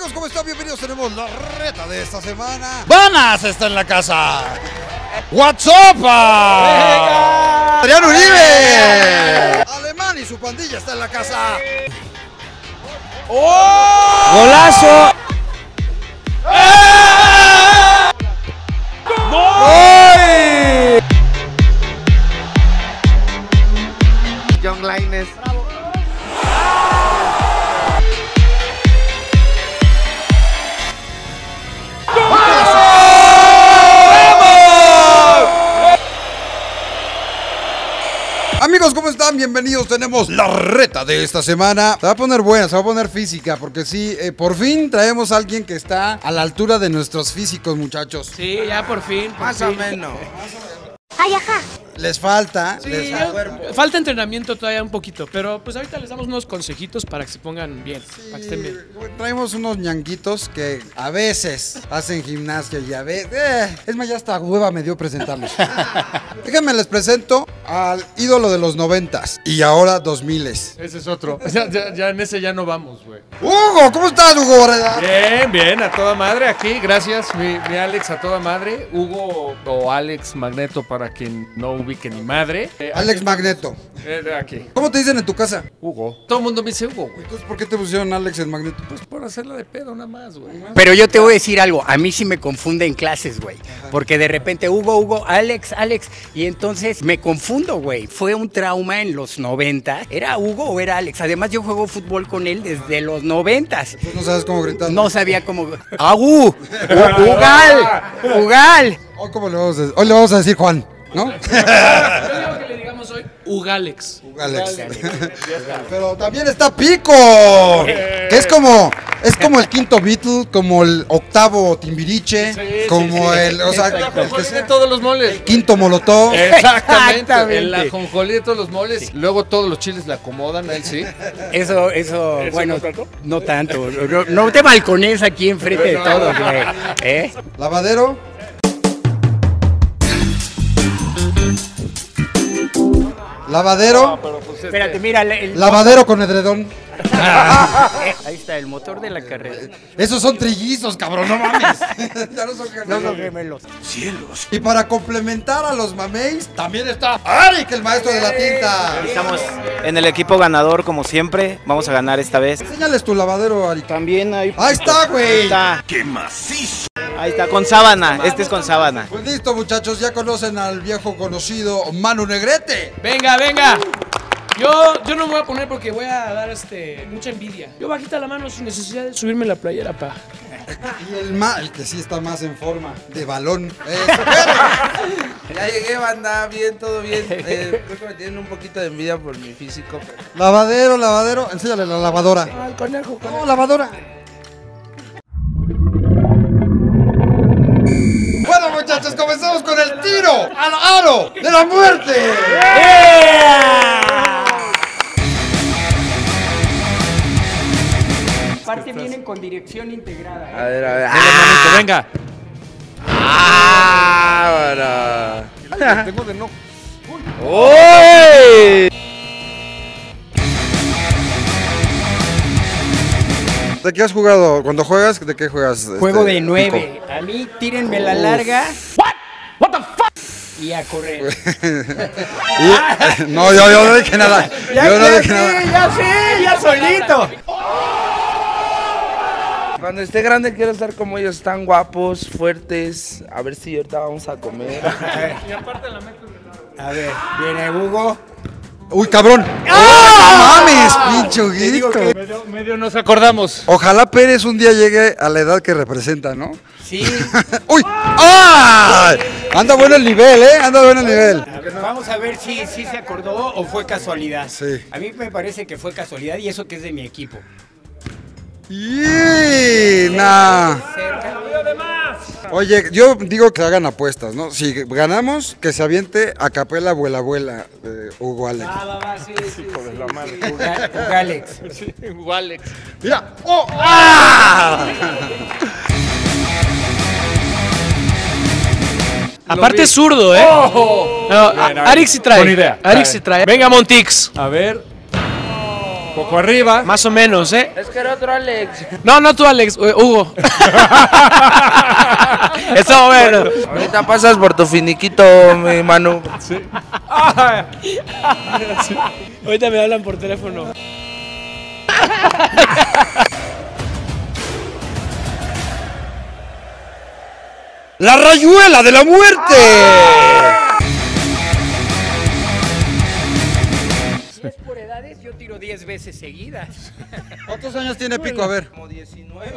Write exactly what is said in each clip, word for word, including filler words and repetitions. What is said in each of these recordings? amigos, ¿cómo están? Bienvenidos, tenemos la reta de esta semana. ¡Vanas está en la casa! ¡What's up! ¡Adrián Uribe! ¡Alemán y su pandilla está en la casa! ¡Oh! ¡Golazo! ¡Eh! ¡Gol! John Lainez. Amigos, ¿cómo están? Bienvenidos, tenemos la reta de esta semana. Se va a poner buena, se va a poner física, porque sí, eh, por fin traemos a alguien que está a la altura de nuestros físicos, muchachos. Sí, ya por fin. Por más fin. O menos. Ay, ajá. Les falta, sí, les falta. Falta entrenamiento todavía un poquito, pero pues ahorita les damos unos consejitos para que se pongan bien, sí, para que estén bien. Traemos unos ñanguitos que a veces hacen gimnasia y a veces... Eh, es más, ya hasta hueva me dio presentarlos. Déjenme les presento al ídolo de los noventas y ahora dos miles. Ese es otro. Ya, ya, ya en ese ya no vamos, güey. Hugo, ¿cómo estás, Hugo? Bien, bien, a toda madre aquí. Gracias, mi, mi Alex, a toda madre. Hugo o Alex Magneto, para quien no hubiera que ni madre. Eh, Alex aquí, Magneto. Eh, aquí. ¿Cómo te dicen en tu casa? Hugo. Todo el mundo me dice Hugo, güey. Entonces, ¿por qué te pusieron Alex el Magneto? Pues por hacerla de pedo, nada más, güey. Pero yo te voy a decir algo. A mí sí me confunde en clases, güey. Porque de repente Hugo, Hugo, Alex, Alex. Y entonces me confundo, güey. Fue un trauma en los noventa. ¿Era Hugo o era Alex? Además, yo juego fútbol con él desde Ajá. los noventas. Entonces no sabes cómo gritar. No sabía cómo... ¡Agú! ¡Ugal! ¡Ugal! Hoy, ¿cómo le vamos a decir? Hoy le vamos a decir Juan. ¿No? Yo digo que le digamos hoy Ugalex. Ugalex. Pero también está Pico, que es como, es como el quinto Beatle, como el octavo Timbiriche, sí, como sí, sí. el, o sea, el que sea, de todos los moles. El quinto Molotov. Exactamente. Exactamente. El ajonjolí de todos los moles. Sí. Luego todos los chiles le acomodan a él, sí. Eso, eso, ¿Eso bueno, no tanto. No, tanto. No, no te balcones aquí enfrente no, de todos. No, no, no. ¿Eh? Lavadero. Lavadero. No, pero pues este... Espérate, mira, el lavadero con edredón. Ahí está, el motor de la carrera. Esos son trillizos, cabrón, no mames. Ya no son gemelos. No son gemelos. Cielos. Y para complementar a los mameis, también está Aric, el maestro de la tinta. Estamos en el equipo ganador, como siempre. Vamos a ganar esta vez. Enséñales tu lavadero, Aric. También hay... Ahí está, güey. Está. ¡Qué macizo! Ahí está, con sábana. Este es con sábana. Pues listo, muchachos, ya conocen al viejo conocido Manu Negrete. Venga, venga. Yo, yo no me voy a poner porque voy a dar este, mucha envidia. Yo bajita la mano sin necesidad de subirme la playera, pa. Y el mal, que sí está más en forma, de balón. Eh, ya llegué, banda, bien, todo bien. Eh, creo que me tienen un poquito de envidia por mi físico. Pero... Lavadero, lavadero, enséñale la lavadora. Ah, el conejo, conejo. No, lavadora. Bueno, muchachos, comenzamos con el tiro al aro de la muerte. Yeah. Aparte vienen con dirección integrada. ¿Eh? A ver, a ver. Ah, ah, venga. Ah, bueno. Tengo de no. ¡Uy! ¿De qué has jugado? Cuando juegas, ¿de qué juegas? Juego este, de nueve. Pico. A mí tírenme Uf. la larga. What? What the fuck? Y a correr. ¿Y? No, yo, yo no dije nada. Ya, yo no ya dije sí, nada. ya sí, ya solito. Cuando esté grande quiero estar como ellos, están guapos, fuertes. A ver si ahorita vamos a comer. Y aparte la meto de lado. A ver, viene Hugo. ¡Uy, cabrón! ¡Ah! ¡Oh, mames, pincho grito! Que... Medio, medio nos acordamos. Ojalá Pérez un día llegue a la edad que representa, ¿no? Sí. ¡Uy! ¡Ah! Anda bueno el nivel, ¿eh? Anda bueno el nivel. Vamos a ver si, si se acordó o fue casualidad. Sí. A mí me parece que fue casualidad y eso que es de mi equipo. Y nah. Oye, yo digo que hagan apuestas, ¿no? Si ganamos, que se aviente a capela abuela abuela eh, Hugo Alex. Ah, va, sí, sí, sí, por sí, la madre. Sí. Hugo Alex. Sí, Hugo Alex. Mira. Oh, ah. Aparte es zurdo, ¿eh? Oh. No, no, no, Aric sí trae. Buena idea. Aric sí trae. Venga, Montix. A ver. Poco arriba. Más o menos, ¿eh? Es que era otro Alex. No, no tú, Alex. Hugo. Eso, bueno. Ahorita pasas por tu finiquito, mi Manu. Sí. Sí. Ahorita me hablan por teléfono. ¡La rayuela de la muerte! ¡Ah! Si es por edades, yo tiro diez veces seguidas. ¿Cuántos años tiene Pico? A ver. Como diecinueve.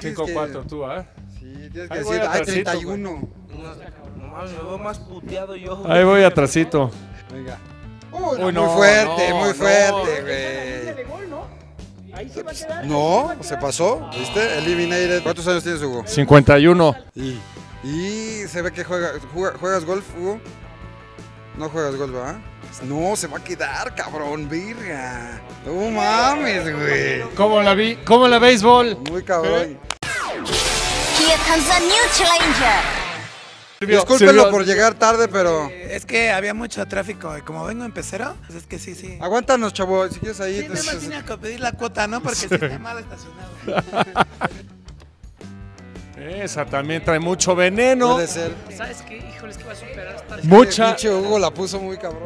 cinco cuatro, tú, ¿eh? Sí, tienes que decir, ay, treinta y uno. Nomás me veo más puteado yo. Ahí voy atrasito. Venga. Uy, no, Uy, no, muy fuerte, no, muy fuerte, güey. No, no. Ahí se va a quedar. No, se pasó, ¿viste? Eliminated. ¿Cuántos años tienes, Hugo? cincuenta y uno. Y, y se ve que juega, juega, juegas golf, Hugo. No juegas golf, ¿verdad? No, se va a quedar, cabrón, virga. No mames, güey. ¿Cómo la vi? ¿Cómo la béisbol? Muy cabrón. Here comes a new challenger. Discúlpenlo por llegar tarde, pero... Es que había mucho tráfico y como vengo en pecero, pues es que sí, sí. Aguántanos, chavo, si quieres ahí... Sí, no me tienes que pedir la cuota, ¿no? Porque sí está mal estacionado. Esa también trae mucho veneno. Puede ser. ¿Sabes qué? Híjole, es que va a superar esta... Mucha... El pinche Hugo la puso muy cabrón.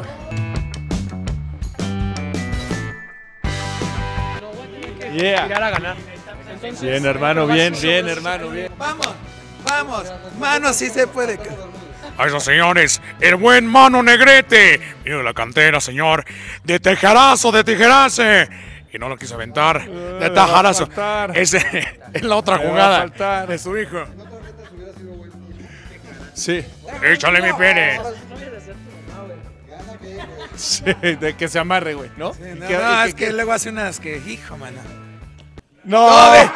No voy a tener que tirar a ganar. Bien, hermano, bien, bien, hermano, bien. ¡Vamos! Vamos, Manu, sí se puede. A esos señores, el buen Manu Negrete. Mira la cantera, señor. De tejerazo, de tijerazo. Y no lo quiso aventar. De tajarazo. Esa es la otra jugada de su hijo. Sí. Échale mi pene. Sí, de que se amarre, güey, ¿no? Sí, no, que, no que, es que, que luego hace unas que, hijo, mano. No, no de,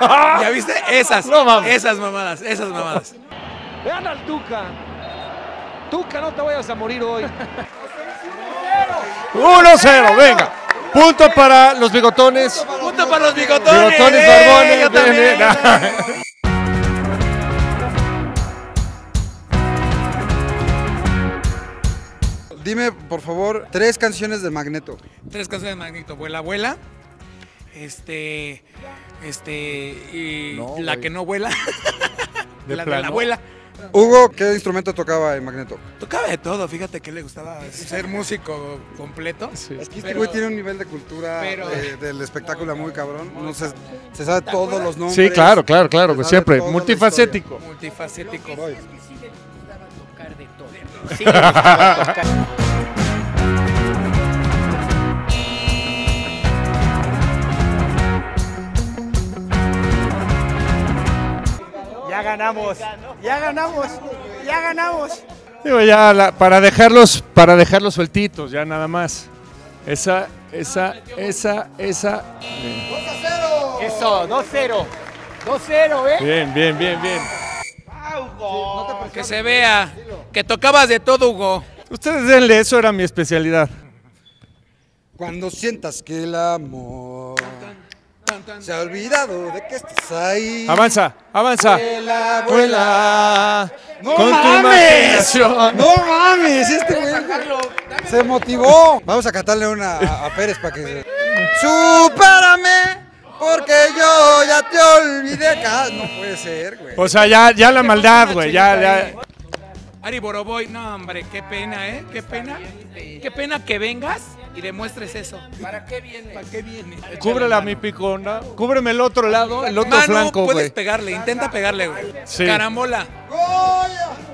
ya viste esas, no, esas mamadas, esas mamadas. Vean al Tuca. Tuca, no te vayas a morir hoy. uno cero, venga. Punto para los bigotones. Punto para los bigotones. Bigotones, barbones. Eh, yo también. Nah. Dime, por favor, tres canciones de Magneto. Tres canciones de Magneto. Vuela, abuela. Este, este, y no, la wey. Que no vuela, de la, de la abuela. Hugo, ¿qué instrumento tocaba en Magneto? Tocaba de todo, fíjate que le gustaba ser músico completo. Sí. Es que este güey tiene un nivel de cultura pero, de, del espectáculo muy, muy cabrón, muy no se, se sabe todos los nombres. Sí, claro, claro, claro, siempre, multifacético. Multifacético. Lo que es que sí le gustaba tocar de todo. Sí le gustaba tocar. Ya ganamos, ya ganamos, ya ganamos. Digo, ya la, para dejarlos, para dejarlos sueltitos, ya nada más. Esa, esa, esa, esa. dos a cero. Eso, dos cero. dos cero, ¿eh? Bien, bien, bien, bien. Hugo, que se vea que tocabas de todo, Hugo. Ustedes denle, eso era mi especialidad. Cuando sientas que el amor... Se ha olvidado de que estás ahí. Avanza, avanza. Vuela, vuela. No con mames. Tu no mames. Este güey se motivó. Vamos a cantarle una a, a Pérez para que. Supérame, porque yo ya te olvidé. No puede ser, güey. O sea, ya, ya la maldad, güey. Ya, ya. Ari Boroboy, no, hombre, qué pena, ¿eh? Qué pena. Qué pena que vengas y demuestres eso. ¿Para qué viene? ¿Para qué viene? Cúbrela, mi picona. Cúbreme el otro lado, el otro Manu, flanco, güey. Puedes pegarle, intenta pegarle, güey. Sí. Carambola.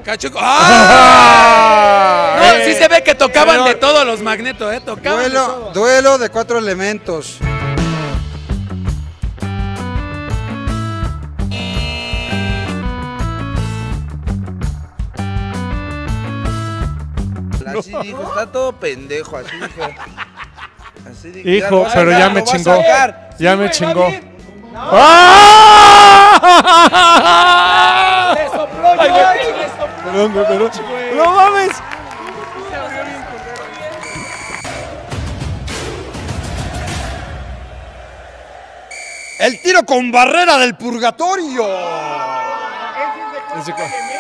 Cachuco. ¡Ah! No, sí se ve que tocaban de todos los Magnetos, ¿eh? Tocaban duelo, de todo. Duelo de cuatro elementos. Así dijo, está todo pendejo, así dijo. Así dijo. Hijo, ya, pero ya me chingó. Ya sí, me chingó. No. ¡Ah! ¡Le sopló, ay, ay, le sopló! Perdón, perdón. ¡No mames! Se abrió bien, corrió bien. ¡El tiro con barrera del purgatorio! Ese es de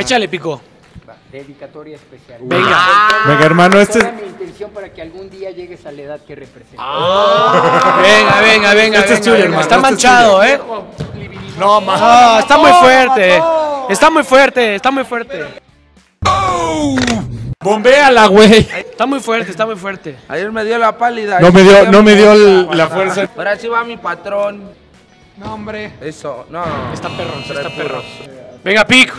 Échale, Pico. Va, dedicatoria especial. Venga, ¡ah! Venga, hermano, esta es mi intención para que algún día llegues a la edad que represento. ¡Ah! Venga, venga, venga. Este venga, es tuyo, venga, hermano. Está este manchado, es ¿eh? No, ma... no, está muy fuerte. Está muy fuerte, está muy fuerte. ¡Oh! Bombéala, güey. Está muy fuerte, está muy fuerte. Ayer me dio la pálida. No me dio, no me dio el, la fuerza. Ahora sí va mi patrón. No, hombre. Eso, no. Está perros, está perros. Venga, Pico.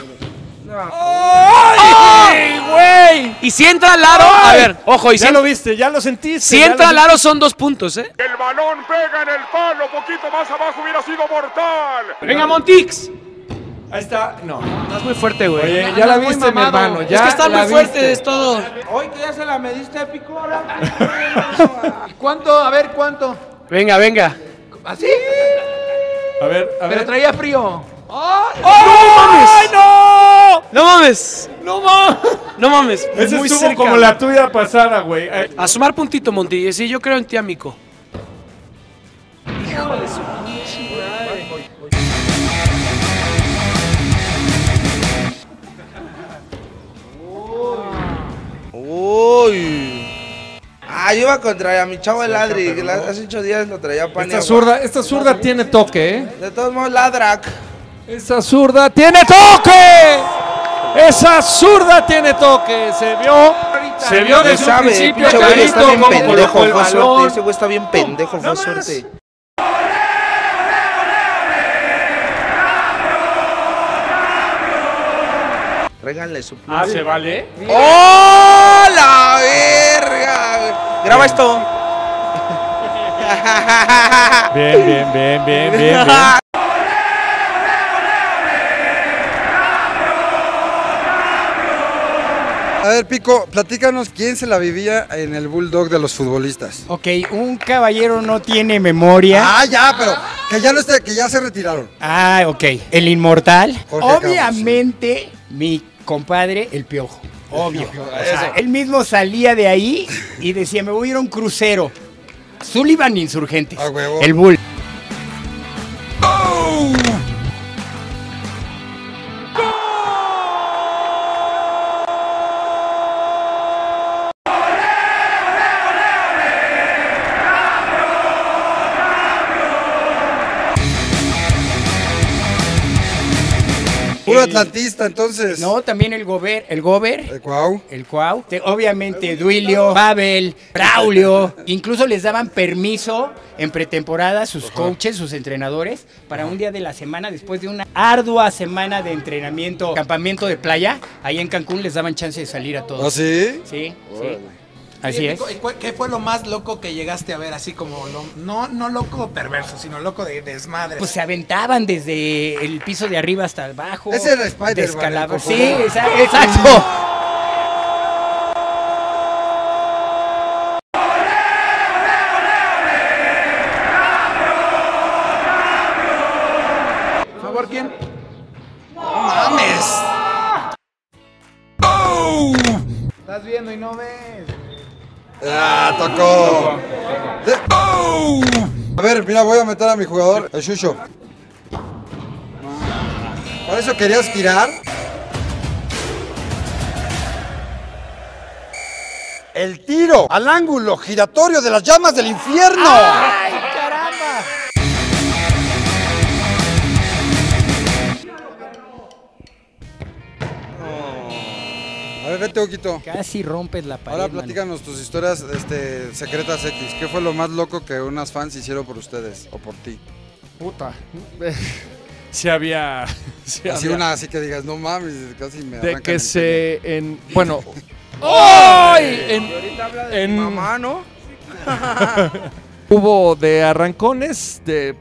No. ¡Ay, güey! Y si entra al aro, a ver, ojo, y si ya lo viste, ya lo sentiste. Si entra al aro son dos puntos, ¿eh? El balón pega en el palo, poquito más abajo hubiera sido mortal. Venga, Montix. Ahí está, no. Estás muy fuerte, güey. Oye, ya la viste, mi hermano. Es que estás muy fuerte, es todo. Hoy que ya se la mediste, Pico, ahora. ¿Cuánto? A ver, ¿cuánto? Venga, venga. ¿Así? A ver, a ver. Pero traía frío. ¡Oh! ¡Oh! ¡No mames! ¡No! ¡No mames! ¡No mames! ¡No mames! Ese muy estuvo cerca, como la tuya pasada, güey. A sumar puntito, Monti. Sí, yo creo en ti, amigo. Hijo de su pinche madre. ¡Uy! Ah, yo iba contra a mi chavo el Adric, que hace ocho días lo traía pan. Esta zurda, esta zurda tiene toque, ¿eh? De todos modos, Ladrac. Esa zurda tiene toque. Esa zurda tiene toque. Se vio. Se vio desde un principio. Ese güey está bien pendejo, fue suerte. Ese güey está bien pendejo, fue suerte. Tráiganle su plus. Ah, ¿se vale? ¡Oh, la verga! Graba esto. Bien, bien, bien, bien, bien, bien. A ver, Pico, platícanos quién se la vivía en el Bulldog de los futbolistas. Ok, un caballero no tiene memoria. Ah, ya, pero que ya, no esté, que ya se retiraron. Ah, ok. El inmortal. Jorge Obviamente, Campos. Mi compadre, el Piojo. Obvio. El piojo, o sea, él mismo salía de ahí y decía, me voy a ir a un crucero. Sullivan Insurgentes. Ah, huevo. El Bull. Atlantista, entonces. No, también el Gober, el Gober. El Cuau. El Cuau. Obviamente, Duilio, Pavel, Braulio. Incluso les daban permiso en pretemporada sus Ajá. coaches, sus entrenadores, para un día de la semana, después de una ardua semana de entrenamiento, campamento de playa, ahí en Cancún les daban chance de salir a todos. ¿Ah, sí? Sí, bueno. sí. Así es. ¿Qué fue lo más loco que llegaste a ver? Así como, lo, no no loco perverso, sino loco de desmadre. Pues se aventaban desde el piso de arriba hasta abajo. Ese era Spider-Man. Sí, esa, exacto. Por favor, ¿quién? ¡No mames! ¡Oh! Estás viendo y no ves. ¡Ah, tocó! De... ¡Oh! A ver, mira, voy a meter a mi jugador, el Shusho. ¿Por eso querías tirar? ¡El tiro al ángulo giratorio de las llamas del infierno! ¡Ay, caramba! A ver, vete, Huguito. Casi rompes la pared. Ahora platícanos tus historias este, secretas X. ¿Qué fue lo más loco que unas fans hicieron por ustedes o por ti? Puta. Sí había... Sí así había. Una así que digas, no mames, casi me arrancan. De que se... En, bueno... ¡Ay! En, y ahorita habla de en... mamá, ¿no? Hubo de arrancones, de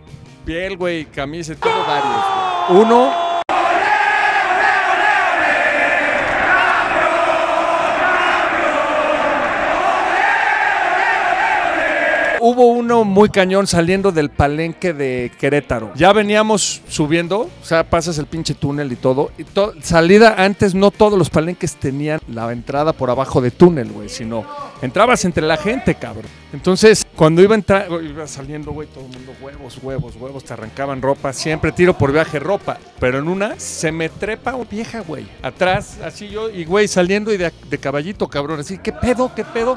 piel, güey, camisa, todo varios. Wey. Uno... Hubo uno muy cañón saliendo del palenque de Querétaro. Ya veníamos subiendo, o sea, pasas el pinche túnel y todo. Y to salida antes, no todos los palenques tenían la entrada por abajo de túnel, güey, sino entrabas entre la gente, cabrón. Entonces Cuando iba, entra iba saliendo, güey, todo el mundo, huevos, huevos, huevos, te arrancaban ropa. Siempre tiro por viaje ropa. Pero en una se me trepa una vieja, güey. Atrás, así yo, y güey, saliendo y de, de caballito, cabrón. Así, ¿qué pedo, qué pedo?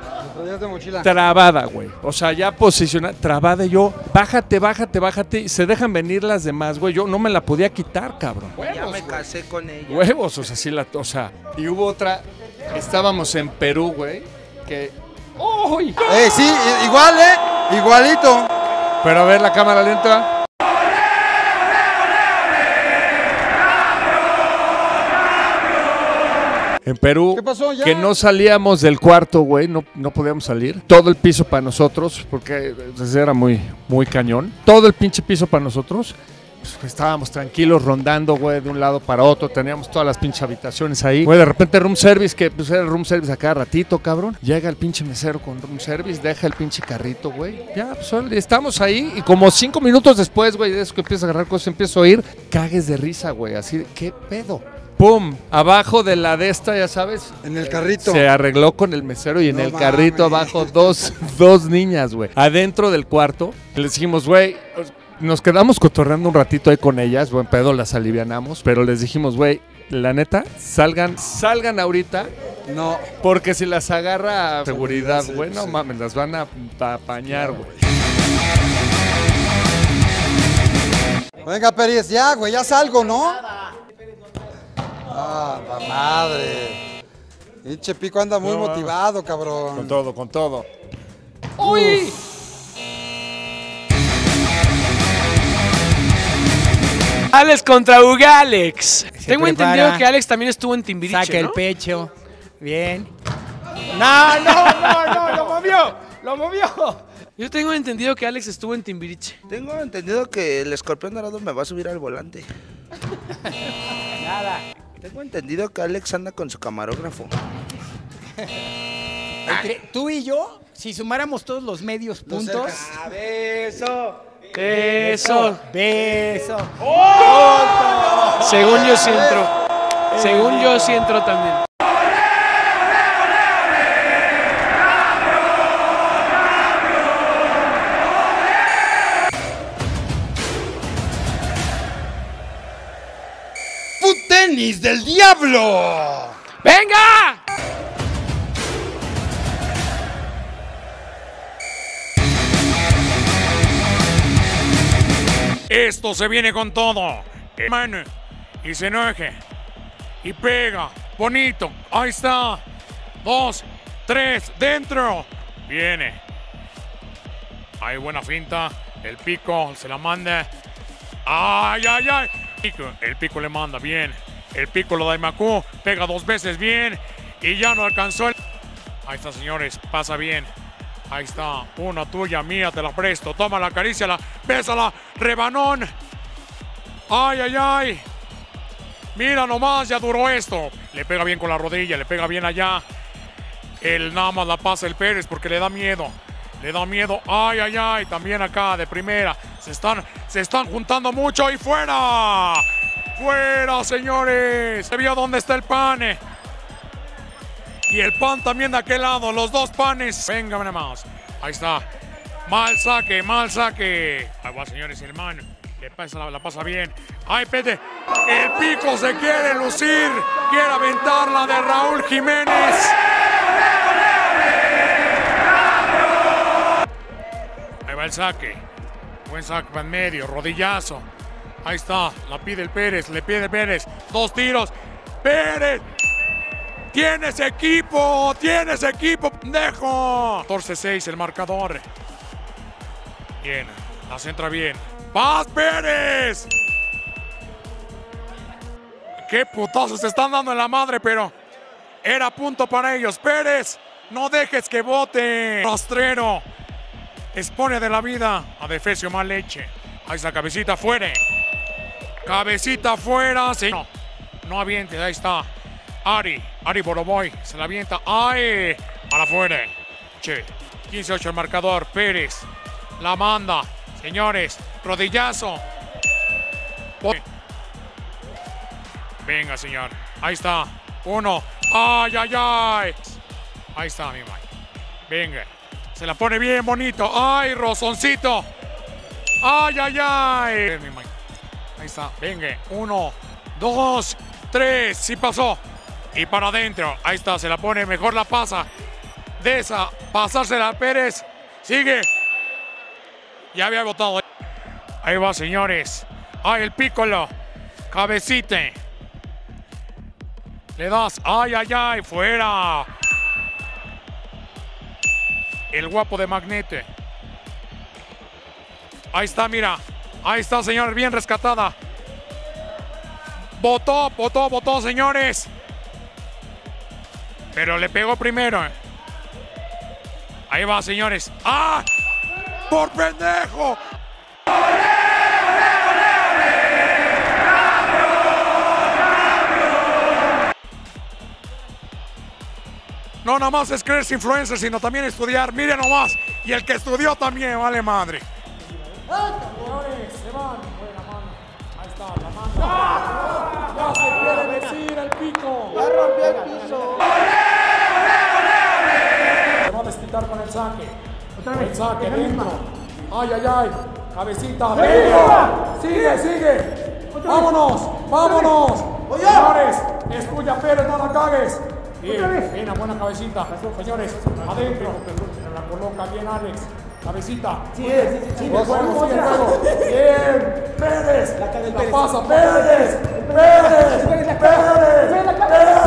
De mochila. Trabada, güey. O sea, ya posicionada, trabada. Y yo, bájate, bájate, bájate. Y se dejan venir las demás, güey. Yo no me la podía quitar, cabrón. Huevos, ya me güey. casé con ella. Huevos, o sea, sí la... O sea, y hubo otra... Estábamos en Perú, güey, que... ¡Oh! Eh, sí, igual, eh, igualito. Pero a ver la cámara lenta. En Perú, ¿qué pasó ya? Que no salíamos del cuarto, güey, no, no podíamos salir. Todo el piso para nosotros, porque era muy, muy cañón. Todo el pinche piso para nosotros. Estábamos tranquilos rondando, güey, de un lado para otro. Teníamos todas las pinches habitaciones ahí. Güey, de repente room service, que pues era room service a cada ratito, cabrón. Llega el pinche mesero con room service, deja el pinche carrito, güey. Ya, pues estamos ahí y como cinco minutos después, güey, de eso que empieza a agarrar cosas, empiezo a oír cagues de risa, güey. Así, ¿qué pedo? ¡Pum! Abajo de la de esta, ya sabes. En el carrito. Se arregló con el mesero y en no el mames. carrito abajo dos, dos niñas, güey. Adentro del cuarto, les dijimos, güey... Nos quedamos cotorreando un ratito ahí con ellas, buen pedo, las alivianamos, pero les dijimos, güey, la neta, salgan, salgan ahorita. No. Porque si las agarra seguridad, güey, sí, no sí. mames, las van a apañar, güey. Venga, Pérez, ya, güey, ya salgo, ¿no? Ah, la madre. Pinche Pico anda muy no, motivado, cabrón. Con todo, con todo. ¡Uy! Uf. Alex contra Hugo Alex. Se Tengo prepara. entendido que Alex también estuvo en Timbiriche, Saca ¿no? el pecho. Bien. No, no, no, no, lo movió, lo movió. Yo tengo entendido que Alex estuvo en Timbiriche. Tengo entendido que el escorpión dorado me va a subir al volante. Nada. Tengo entendido que Alex anda con su camarógrafo. Entre tú y yo, si sumáramos todos los medios puntos... A ver, eso... Beso, beso. ¡Oh! Según yo sí entro. Según yo sí entro también. ¡Futenis del diablo! ¡Venga! Esto se viene con todo. Mano, y se enoje. Y pega. Bonito. Ahí está. Dos, tres, dentro. Viene. Hay buena finta. El Pico se la manda. Ay, ay, ay. Pico. El Pico le manda. Bien. El Pico lo da a Macú. Pega dos veces. Bien. Y ya no alcanzó. El... Ahí está, señores. Pasa bien. Ahí está, una tuya mía, te la presto. Tómala, acaríciala, bésala, rebanón. Ay, ay, ay. Mira nomás, ya duró esto. Le pega bien con la rodilla, le pega bien allá. Él nada más la pasa el Pérez porque le da miedo. Le da miedo. Ay, ay, ay. También acá, de primera. Se están, se están juntando mucho y fuera. Fuera, señores. Se vio dónde está el pan. Y el pan también de aquel lado, los dos panes. Venga, nada más. Ahí está. Mal saque, mal saque. Ahí va, señores, hermano. Le pasa, la, la pasa bien. ¡Ay, Pete! El Pico se quiere lucir. Quiere aventar la de Raúl Jiménez. Ahí va el saque. Buen saque para en medio, rodillazo. Ahí está. La pide el Pérez, le pide Pérez. Dos tiros. ¡Pérez! ¡Tienes equipo! ¡Tienes equipo, pendejo! catorce seis el marcador. Bien, la centra bien. ¡Paz Pérez! ¡Qué putazos se están dando en la madre, pero era punto para ellos! ¡Pérez, no dejes que bote! ¡Rastrero! Expone de la vida a Defesio Maleche. Ahí está, cabecita fuera. ¡Cabecita fuera! Sí. No, no avientes, ahí está. Ari, Ari Boroboy, se la avienta, ¡ay! Para afuera, che, quince ocho el marcador, Pérez, la manda, señores, rodillazo. Venga, señor, ahí está, uno, ¡ay, ay, ay! Ahí está, mi man, venga, Se la pone bien bonito. ¡Ay, rozoncito! ¡Ay, ay, ay! Ahí está, venga. Uno, dos, tres. Sí pasó. Y para adentro. Ahí está, se la pone. Mejor la pasa. De esa, pasársela a Pérez. Sigue. Ya había votado. Ahí va, señores. ¡Ay, el Piccolo! Cabecite. Le das. ¡Ay, ay, ay! ¡Fuera! El guapo de Magnete. Ahí está, mira. Ahí está, señores. Bien rescatada. Botó, botó, botó, señores. Pero le pegó primero. Ahí va, señores. ¡Ah! ¡Por pendejo! No nada más es creerse influencer, sino también estudiar. Miren nomás. Y el que estudió también, vale madre. Se van. Buena mano. Ahí está, la mano. ¡Ah! Ya se quiere decir el Pico. Ya rompió el piso. ¡Olé, olé, olé! Se va a desquitar con el saque. Otra vez. El saque dentro. Ay, ay, ay. Cabecita. ¡Sí! Sigue, sigue. Vámonos, vámonos. Señores, es tuya, Pérez, no la cagues. Bien, bien, buena cabecita. Señores, adentro. La coloca bien, Alex. Cabecita. Sí, bien, sí, sí, sí, bien, Pérez. La, la Pérez. Pasa, Pérez. Pérez. Pérez. Pérez. Pérez. Pérez.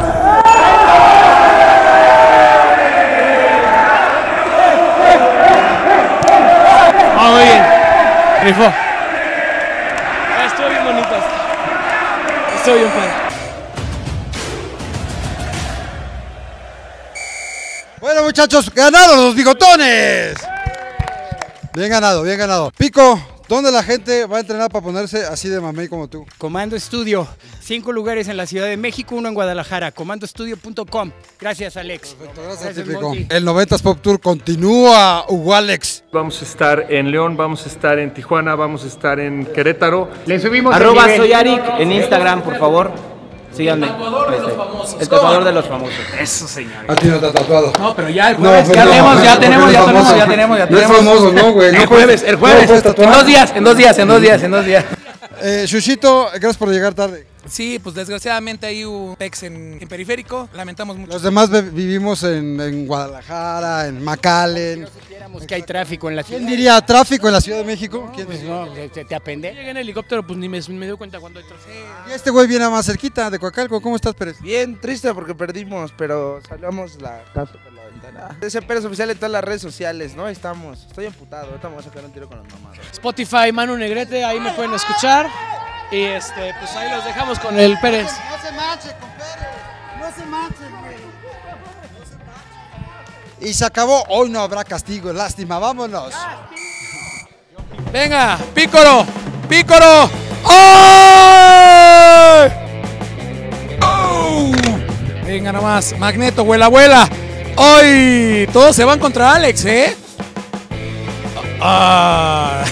Ah, muy bien. Rifó. Estoy bien bonito. Estoy bien, Pérez. Bueno, muchachos, ganaron los bigotones. Bien ganado, bien ganado. Pico, ¿dónde la gente va a entrenar para ponerse así de mamey como tú? Comando Estudio, cinco lugares en la Ciudad de México, uno en Guadalajara, comando estudio punto com. Gracias, Alex. Perfecto, gracias, gracias Pico. Monty. El noventas Pop Tour continúa, Hugo Alex. Vamos a estar en León, vamos a estar en Tijuana, vamos a estar en Querétaro. Le subimos arroba Soyarik en Instagram, por favor. Síganme. El tatuador de los famosos. El tatuador de los famosos. Eso, señor. A ti no te ha tatuado. No, pero ya el jueves. No, ya, no, tenemos, no, ya, tenemos, ya, tenemos, ya tenemos, ya tenemos, ya tenemos, ya tenemos. No es famoso, no, güey. El jueves, el jueves. No en dos días, en dos días, en dos días, en dos días. Eh, Chuchito, gracias por llegar tarde. Sí, pues desgraciadamente hay un pex en, en Periférico, lamentamos mucho. Los demás vivimos en, en Guadalajara, en McAllen. Si no que hay tráfico en la ciudad. ¿Quién diría tráfico en la Ciudad de México? No, ¿quién pues no, te, te apende. Llegué en helicóptero, pues ni me, me doy cuenta cuando hay tráfico. Sí. Y este güey viene más cerquita de Coacalco, ¿cómo estás, Pérez? Bien, triste porque perdimos, pero salvamos la casa por la ventana. Ese Pérez oficial en todas las redes sociales, ¿no? Ahí estamos, estoy amputado, ahorita me voy a sacar un tiro con los mamados. Spotify, Manu Negrete, ahí me pueden escuchar. Y este, pues ahí los dejamos con el Pérez. No se manche con Pérez. No se manche, güey. No se manche. Y se acabó. Hoy no habrá castigo. Lástima. Vámonos. Castigo. Venga, Pícoro. Pícoro. ¡Oh! ¡Oh! Venga nomás. Magneto, vuela, vuela. ¡Ay! Todos se van contra Alex, ¿eh? ¡Ah!